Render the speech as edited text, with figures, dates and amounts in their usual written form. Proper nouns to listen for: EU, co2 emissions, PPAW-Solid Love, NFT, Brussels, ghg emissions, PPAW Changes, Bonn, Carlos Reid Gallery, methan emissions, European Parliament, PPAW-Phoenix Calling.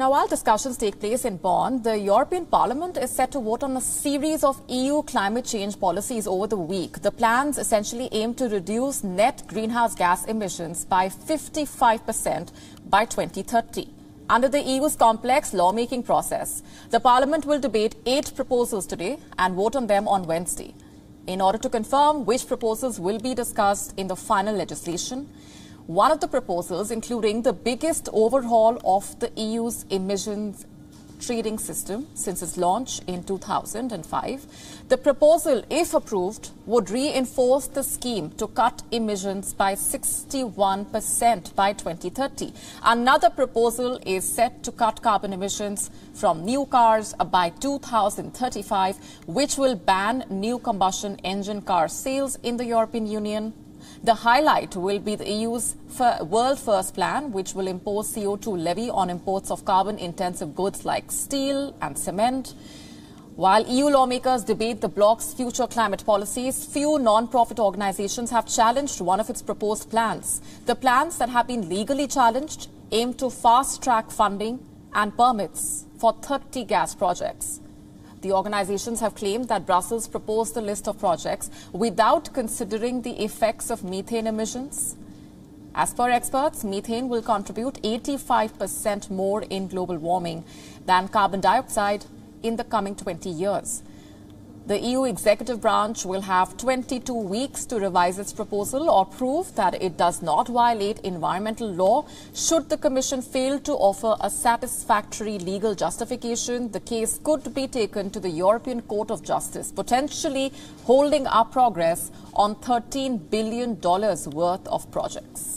Now, while discussions take place in Bonn, the European Parliament is set to vote on a series of EU climate change policies over the week. The plans essentially aim to reduce net greenhouse gas emissions by 55% by 2030. Under the EU's complex lawmaking process, the Parliament will debate 8 proposals today and vote on them on Wednesday. In order to confirm which proposals will be discussed in the final legislation, one of the proposals, including the biggest overhaul of the EU's emissions trading system since its launch in 2005, the proposal, if approved, would reinforce the scheme to cut emissions by 61% by 2030. Another proposal is set to cut carbon emissions from new cars by 2035, which will ban new combustion engine car sales in the European Union. The highlight will be the EU's world-first plan, which will impose CO2 levy on imports of carbon-intensive goods like steel and cement. While EU lawmakers debate the bloc's future climate policies, few non-profit organizations have challenged one of its proposed plans. The plans that have been legally challenged aim to fast-track funding and permits for 30 gas projects. The organizations have claimed that Brussels proposed the list of projects without considering the effects of methane emissions. As per experts, methane will contribute 85% more in global warming than carbon dioxide in the coming 20 years. The EU executive branch will have 22 weeks to revise its proposal or prove that it does not violate environmental law. Should the Commission fail to offer a satisfactory legal justification, the case could be taken to the European Court of Justice, potentially holding up progress on $13 billion worth of projects.